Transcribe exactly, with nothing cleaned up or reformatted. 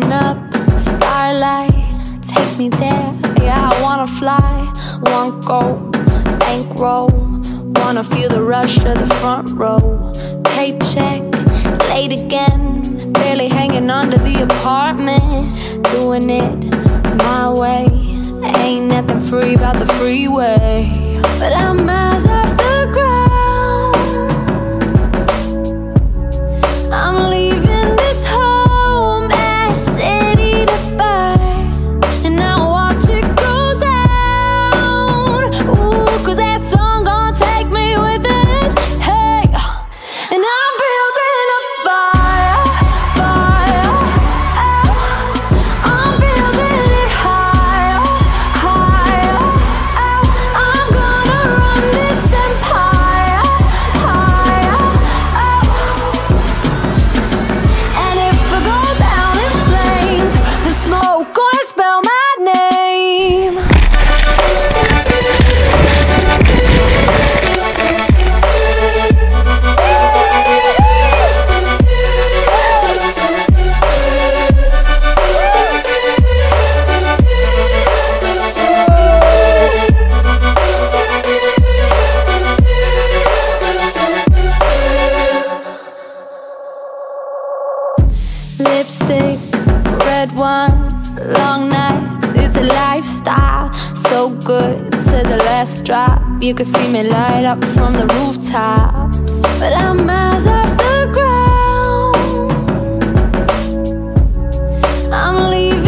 looking up, starlight, take me there. Yeah, I wanna fly, one go, bankroll. Wanna feel the rush of the front row. Paycheck, late again, barely hanging onto the apartment. Doing it my way, ain't nothing free about the freeway. But I'm miles off the ground, I'm leaving. Lipstick, red wine, long nights, it's a lifestyle. So good to the last drop, you can see me light up from the rooftops. But I'm miles off the ground, I'm leaving.